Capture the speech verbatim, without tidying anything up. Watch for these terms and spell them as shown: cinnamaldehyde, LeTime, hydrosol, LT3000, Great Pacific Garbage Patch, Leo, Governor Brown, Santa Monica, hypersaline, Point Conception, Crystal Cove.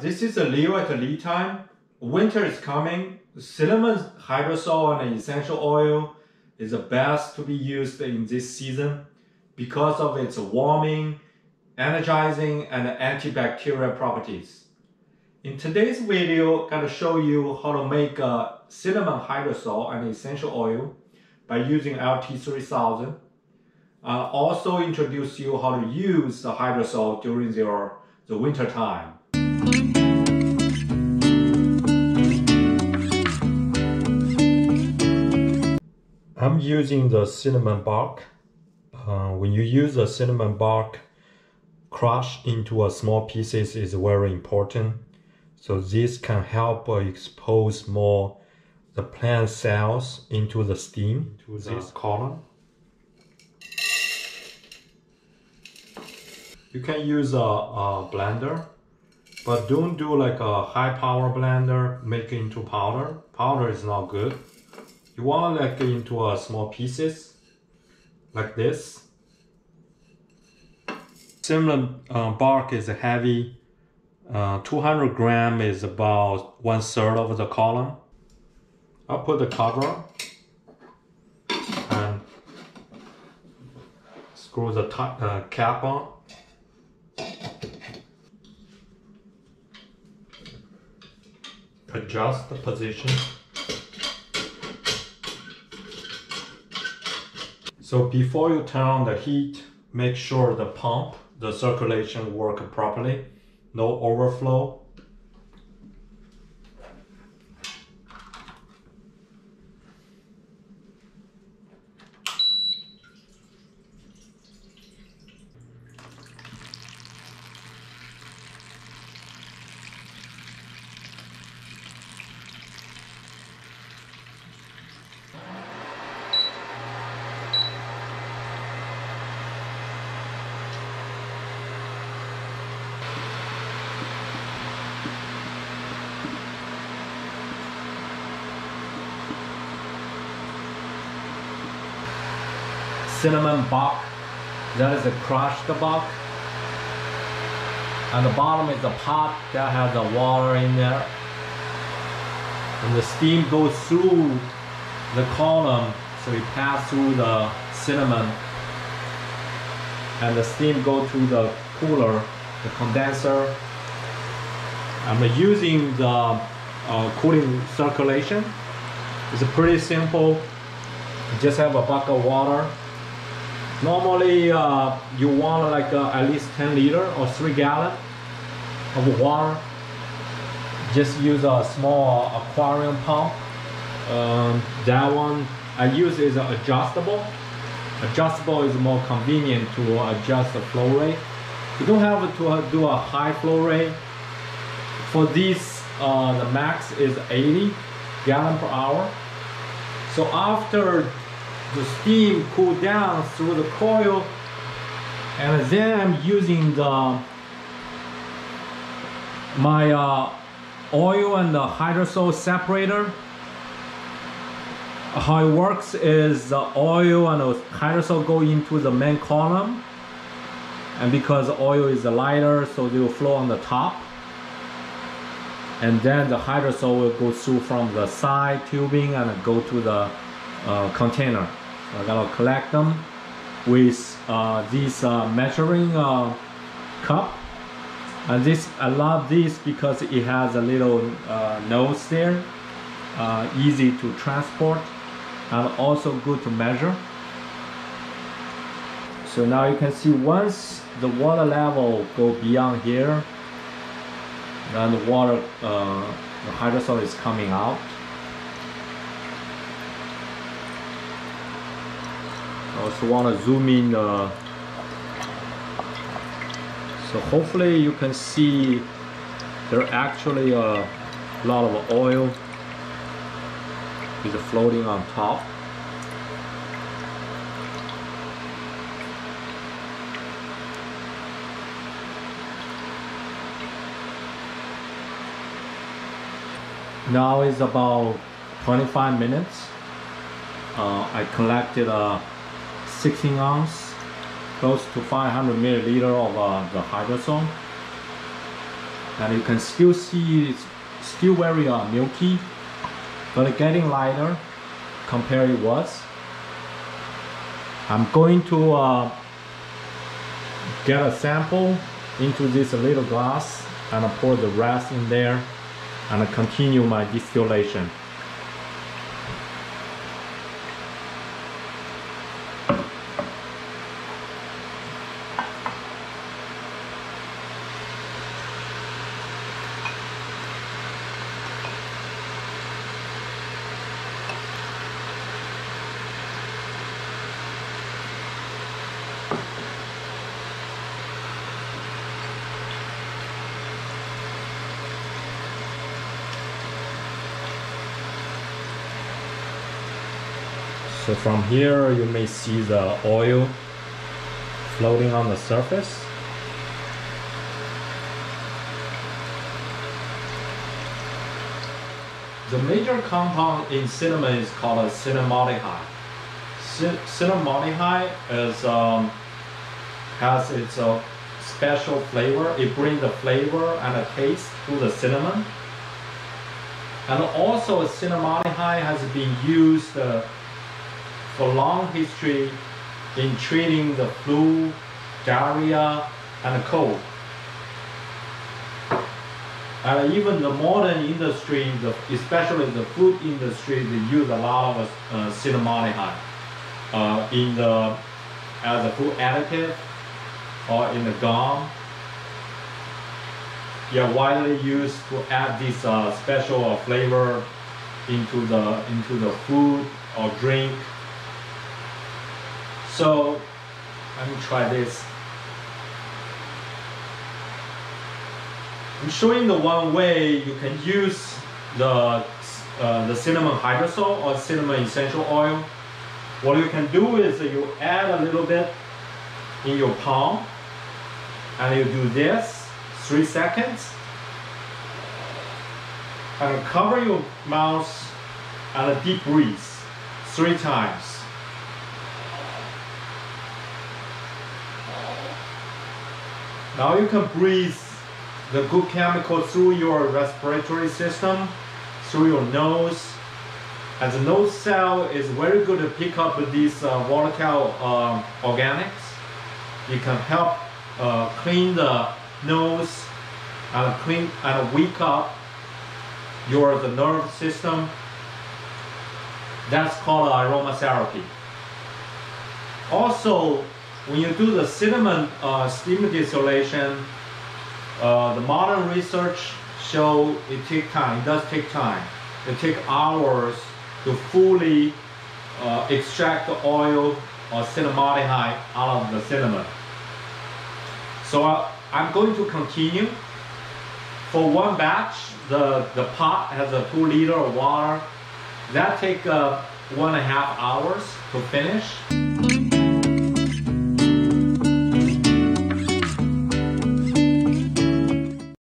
this is a Leo at LeTime. Winter is coming. Cinnamon hydrosol and essential oil is the best to be used in this season because of its warming, energizing, and antibacterial properties. In today's video, I'm going to show you how to make a cinnamon hydrosol and essential oil by using L T three thousand. I'll also introduce you how to use the hydrosol during your the winter time. I'm using the cinnamon bark. Uh, when you use the cinnamon bark, crush into a small pieces is very important. So this can help expose more the plant cells into the steam, to this column. You can use a, a blender, but don't do like a high power blender, make it into powder. Powder is not good. You want like into a small pieces, like this. Cinnamon uh, bark is heavy. Uh, two hundred gram is about one third of the column. I'll put the cover and screw the uh, cap on. Adjust the position. So before you turn on the heat, make sure the pump, the circulation works properly, no overflow. Cinnamon bark, that is a crushed bark, and the bottom is a pot that has the water in there, and the steam goes through the column, so it passes through the cinnamon, and the steam goes to the cooler, the condenser. I'm using the uh, cooling circulation. It's pretty simple. You just have a bucket of water. Normally, uh, you want like uh, at least ten liter or three gallon of water. Just use a small aquarium pump. Um, that one I use is adjustable. Adjustable is more convenient to adjust the flow rate. You don't have to do a high flow rate. For this, uh, the max is eighty gallon per hour. So after the steam cool down through the coil, and then I'm using the my uh, oil and the hydrosol separator. How it works is the oil and the hydrosol go into the main column, and because the oil is lighter, so they will flow on the top, and then the hydrosol will go through from the side tubing and go to the uh, container. I'm gonna collect them with uh, this uh, measuring uh, cup, and this I love this because it has a little uh, nose there, uh, easy to transport and also good to measure. So now you can see once the water level go beyond here, then the water, uh, the hydrosol is coming out. Also want to zoom in, uh, so hopefully you can see there are actually a lot of oil is floating on top. Now it's about twenty-five minutes. uh, I collected a sixteen ounce, close to five hundred milliliter of uh, the hydrosol. and you can still see it's still very uh, milky, but it's getting lighter compared it was. I'm going to uh, get a sample into this little glass and I pour the rest in there and I continue my distillation. So from here you may see the oil floating on the surface. The major compound in cinnamon is called a cinnamaldehyde. Cin cinnamaldehyde is, um, has its uh, special flavor. It brings the flavor and the taste to the cinnamon. And also cinnamaldehyde has been used uh, for long history in treating the flu, diarrhea, and cold. And even the modern industry, the, especially the food industry, they use a lot of uh, cinnamaldehyde uh, in the as a food additive or in the gum. Yeah, widely used to add this uh, special uh, flavor into the into the food or drink. So, let me try this. I'm showing the one way you can use the, uh, the cinnamon hydrosol or cinnamon essential oil. What you can do is you add a little bit in your palm and you do this, three seconds. And cover your mouth and a deep breathe, three times. Now you can breathe the good chemical through your respiratory system, through your nose. And the nose cell is very good to pick up these uh, volatile uh, organics. It can help uh, clean the nose and clean and wake up your the nerve system. That's called aromatherapy. Also, when you do the cinnamon uh, steam distillation, uh, the modern research show it takes time. It does take time. It takes hours to fully uh, extract the oil or cinnamaldehyde out of the cinnamon. So uh, I'm going to continue. For one batch, the, the pot has a two liter of water. That takes uh, one and a half hours to finish.